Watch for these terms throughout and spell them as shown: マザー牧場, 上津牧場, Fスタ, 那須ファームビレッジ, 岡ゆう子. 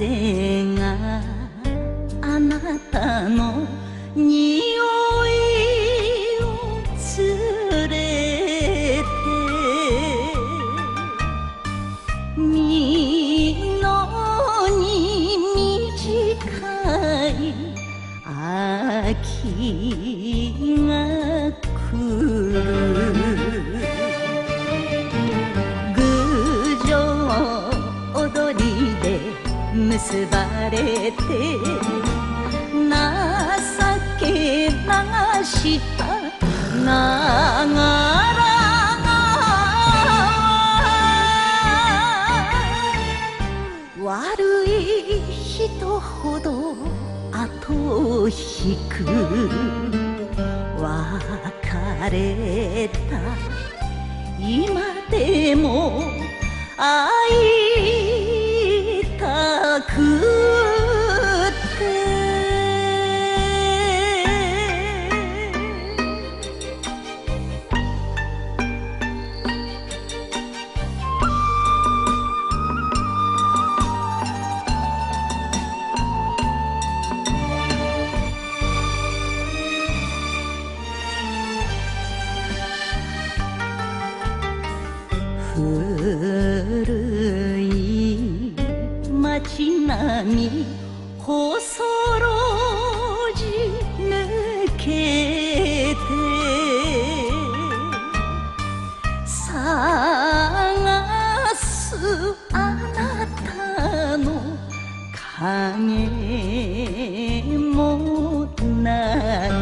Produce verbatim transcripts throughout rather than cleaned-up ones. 風があなたの匂いを連れてみのに短い秋が来る。 結ばれて情け流したながらが悪い人ほど後を引く別れた今でも愛 古い街並み細路地抜けて探すあなたの影もない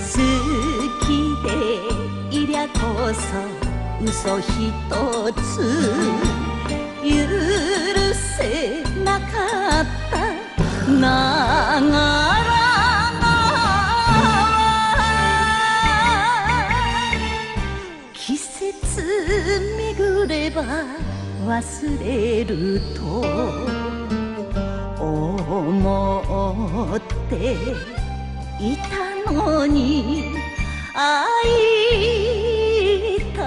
好きで いりゃこそ嘘一つ許せなかったながら季節巡れば忘れると思っていたのに 会いた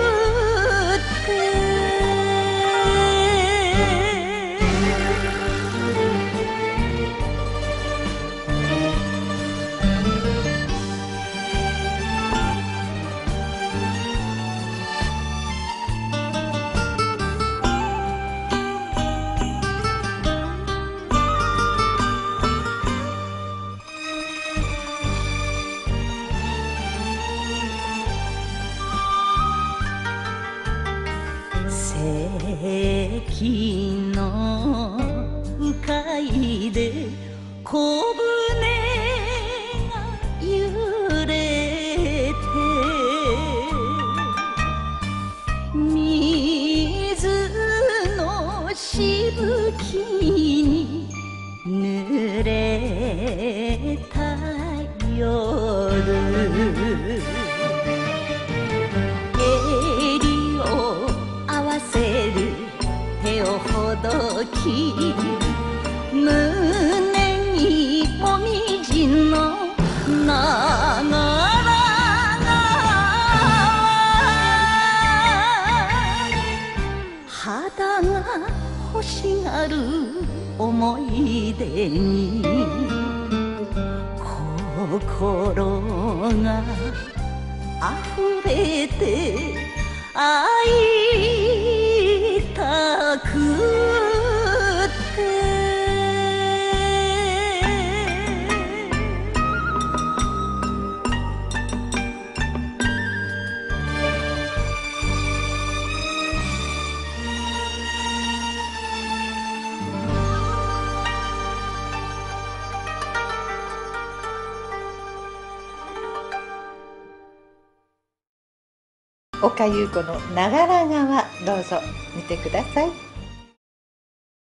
て 駅の鵜飼で小舟が揺れて水のしぶきに濡れた夜 胸にもみじのながらが肌が欲しがる思い出に心があふれて会いたく 岡優子のながら川、どうぞ見てください。